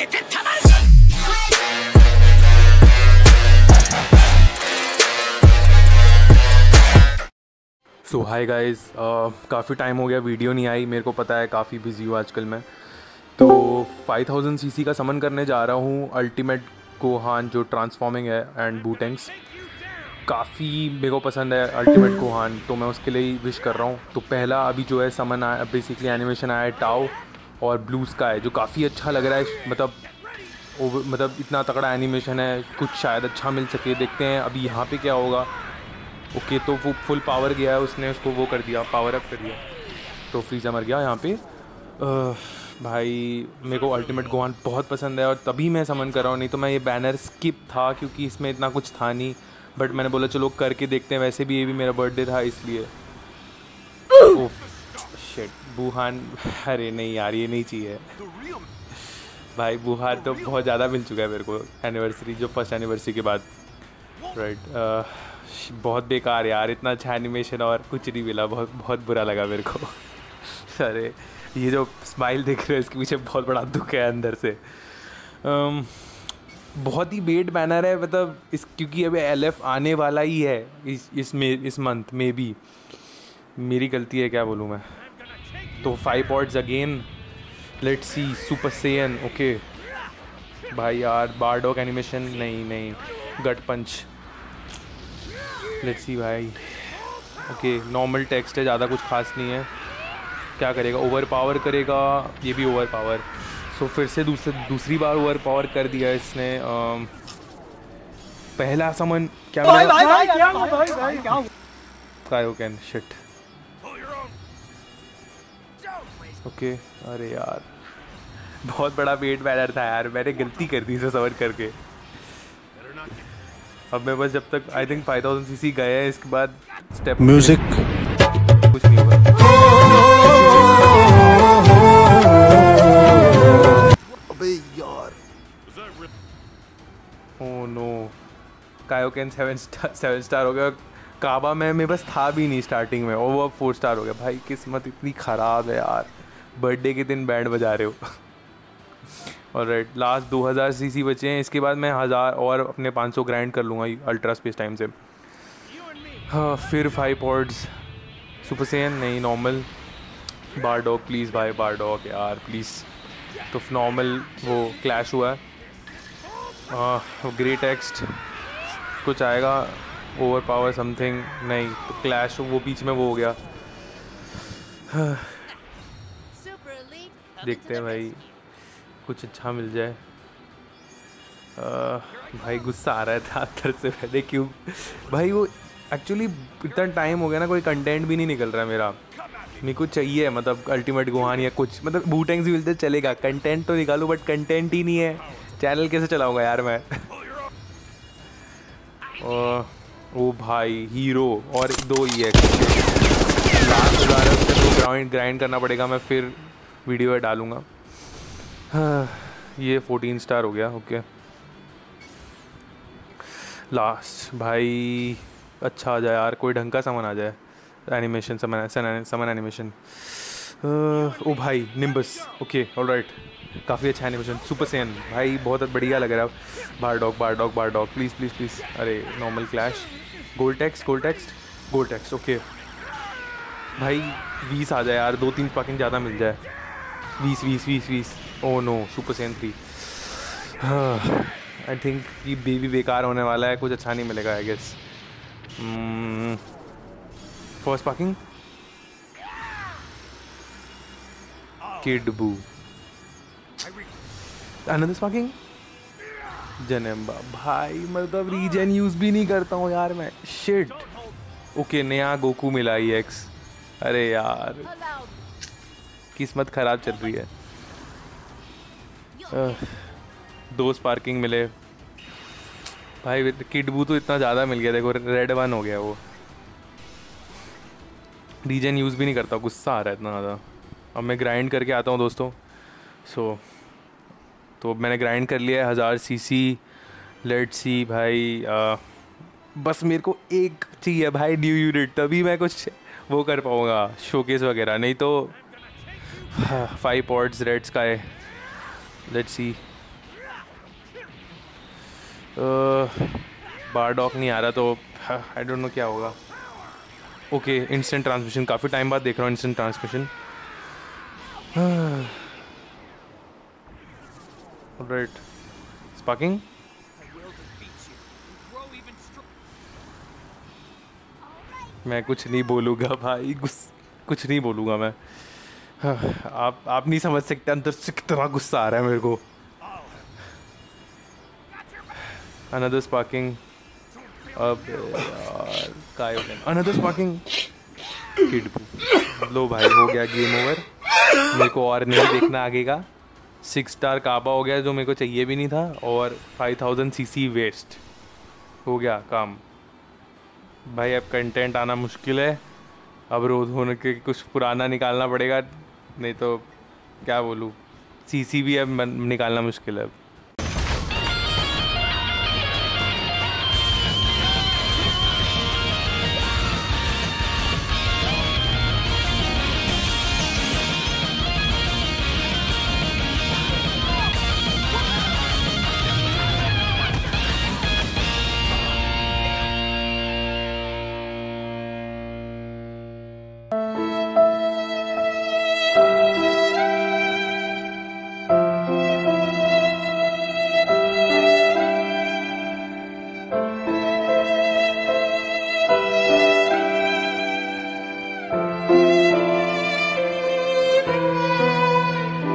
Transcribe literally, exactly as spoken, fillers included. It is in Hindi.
सो हाय गाइज़, काफ़ी टाइम हो गया वीडियो नहीं आई। मेरे को पता है काफ़ी बिजी हूँ आजकल मैं। तो फाइव थाउज़ेंड सी सी का समन करने जा रहा हूँ, अल्टीमेट गोहान जो ट्रांसफॉर्मिंग है एंड बूटेंक्स। काफ़ी मेरे को पसंद है अल्टीमेट गोहान, तो मैं उसके लिए विश कर रहा हूँ। तो पहला अभी जो है समन आया, बेसिकली एनिमेशन आया है टाओ और ब्लू स्काई, जो काफ़ी अच्छा लग रहा है। मतलब मतलब इतना तगड़ा एनिमेशन है, कुछ शायद अच्छा मिल सके। देखते हैं अभी यहाँ पे क्या होगा। ओके okay, तो वो फुल पावर गया है, उसने उसको वो कर दिया, पावर अप कर दिया, तो फ्रीज़ा मर गया यहाँ पे। आ, भाई मेरे को अल्टीमेट गोहान बहुत पसंद है और तभी मैं समन कर रहा हूँ, नहीं तो मैं ये बैनर स्किप था क्योंकि इसमें इतना कुछ था नहीं। बट मैंने बोला चलो करके देखते हैं, वैसे भी ये भी मेरा बर्थडे था इसलिए। ओह शिट, बूहान, अरे नहीं यार ये नहीं चाहिए भाई। बूहान तो बहुत ज़्यादा मिल चुका है मेरे को एनिवर्सरी, जो फर्स्ट एनिवर्सरी के बाद, राइट। बहुत बेकार यार, इतना अच्छा एनिमेशन और कुछ नहीं मिला। बहुत बहुत बुरा लगा मेरे को। अरे ये जो स्माइल दिख रहा है इसके पीछे बहुत बड़ा दुख है अंदर से। um, बहुत ही बेड बैनर है, मतलब इस क्योंकि अभी एलएफ आने वाला ही है इस इस मे इस मंथ में भी। मेरी गलती है, क्या बोलूँ मैं। तो five pots again, let's see super Saiyan. Okay भाई यार, बारडॉक एनिमेशन नहीं नहीं गट पंच, लेट्स सी भाई। ओके नॉर्मल टेक्स्ट है, ज़्यादा कुछ खास नहीं है। क्या करेगा, ओवर पावर करेगा, ये भी ओवर पावर। सो फिर से दूसरे दूसरी बार ओवर पावर कर दिया इसने। आ, पहला समन क्या कायोकन शिट। ओके अरे यार बहुत बड़ा वेट बैनर था यार, मैंने गलती कर दी इसे सवर करके। अब मैं बस जब तक I think five thousand C C गए हैं, इसके बाद स्टेप म्यूजिक कुछ नहीं होगा। अबे यार oh no, Kaioken seven star seven star हो गया। काबा में मेरे पास था भी नहीं स्टार्टिंग में, और वो फोर स्टार हो गया। भाई किस्मत इतनी ख़राब है यार, बर्थडे के दिन बैंड बजा रहे हो। Alright last two thousand C C बचे हैं, इसके बाद मैं हज़ार और अपने पाँच सौ ग्राइंड कर लूँगा अल्ट्रा स्पेस टाइम से। हाँ फिर फाइव पॉड्स सुपर सेन नहीं, नॉर्मल बारडॉक प्लीज़ भाई, बारडॉक यार प्लीज़। तो नॉर्मल वो क्लैश हुआ है, ग्रे टेक्स्ट कुछ आएगा, ओवर पावर समथिंग नहीं, तो क्लैश वो बीच में वो हो गया। हाँ, देखते हैं भाई कुछ अच्छा मिल जाए। आ, भाई गुस्सा आ रहा था अंदर से पहले, क्यों भाई वो एक्चुअली इतना टाइम हो गया ना, कोई कंटेंट भी नहीं निकल रहा है मेरा। मेरे को चाहिए मतलब अल्टीमेट गोहान या कुछ, मतलब बूटेंक्स भी मिलते चलेगा, कंटेंट तो निकालो, बट कंटेंट ही नहीं है। चैनल कैसे चलाऊंगा यार मैं। ओ, ओ भाई हीरो और दो ही है, लास्ट ग्राउंड से ग्राइंड ग्राइंड करना पड़ेगा, मैं फिर वीडियो डालूँगा। हाँ, ये फोर्टीन स्टार हो गया। ओके लास्ट भाई अच्छा आ जाए यार, कोई ढंग का सामान आ जाए। एनिमेशन सामान सामान एनिमेशन, ओ भाई निम्बस। ओके ऑलराइट काफ़ी अच्छा एनिमेशन। सुपर सैन भाई बहुत बढ़िया लग रहा है। Bardock Bardock Bardock please please please. अरे normal clash, goal text goal text goal text. Okay भाई बीस आ जाए यार, दो तीन पाकिंग ज़्यादा मिल जाए। बीस बीस बीस बीस oh no super Saiyan three. I think ये बेबी बेकार होने वाला है, कुछ अच्छा नहीं मिलेगा I guess. First parking kid Buu, another parking Janemba. भाई मतलब रीजन यूज़ भी नहीं करता हूँ यार मैं, शिट। ओके okay, नया गोकू मिला ही एक्स। अरे यार किस्मत ख़राब चल रही है। आ, दो स्पार्किंग मिले भाई। किड बू तो इतना ज़्यादा मिल गया, देखो रेड वन हो गया वो। रीजन यूज़ भी नहीं करता, गुस्सा आ रहा है इतना ज़्यादा। अब मैं ग्राइंड करके आता हूँ दोस्तों। सो so, तो मैंने ग्राइंड कर लिया है हज़ार सी सी। लेट सी भाई, आ, बस मेरे को एक चाहिए भाई न्यू यूनिट, तभी मैं कुछ वो कर पाऊँगा शोकेस वगैरह, नहीं तो। Five pots red sky, let's see Bardock नहीं आ रहा तो आई डोंट नो क्या होगा। ओके इंस्टेंट ट्रांसमिशन, काफ़ी टाइम बाद देख रहा हूँ इंस्टेंट ट्रांसमिशन। राइट स्पार्किंग, मैं कुछ नहीं बोलूँगा भाई, कुछ नहीं बोलूँगा मैं। आप आप नहीं समझ सकते अंदर से कितना गुस्सा आ रहा है मेरे को। अनदर स्पार्किंग, अब का अनदर स्पार्किंग किड बू। लो भाई हो गया गेम ओवर, मेरे को और नहीं देखना आगे का। सिक्स स्टार काबा हो गया जो मेरे को चाहिए भी नहीं था, और five thousand C C waste हो गया काम। भाई अब कंटेंट आना मुश्किल है, अब रोज होने के कुछ पुराना निकालना पड़ेगा, नहीं तो क्या बोलूँ, सी सी भी अब निकालना मुश्किल है अब।